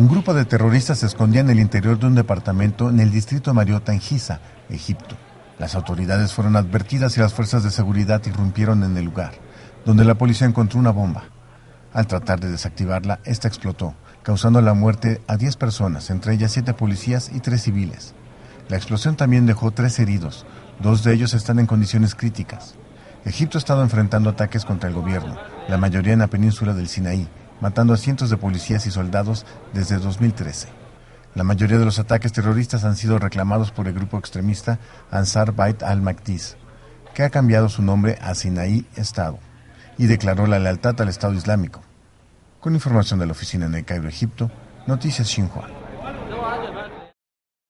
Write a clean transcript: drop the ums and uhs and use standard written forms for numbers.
Un grupo de terroristas se escondía en el interior de un departamento en el distrito de Mariota en Giza, Egipto. Las autoridades fueron advertidas y las fuerzas de seguridad irrumpieron en el lugar, donde la policía encontró una bomba. Al tratar de desactivarla, esta explotó, causando la muerte a 10 personas, entre ellas 7 policías y 3 civiles. La explosión también dejó 3 heridos, 2 de ellos están en condiciones críticas. Egipto ha estado enfrentando ataques contra el gobierno, la mayoría en la península del Sinaí, matando a cientos de policías y soldados desde 2013. La mayoría de los ataques terroristas han sido reclamados por el grupo extremista Ansar Bait al-Maqdis, que ha cambiado su nombre a Sinaí Estado y declaró la lealtad al Estado Islámico. Con información de la oficina en El Cairo, Egipto, Noticias Xinhua.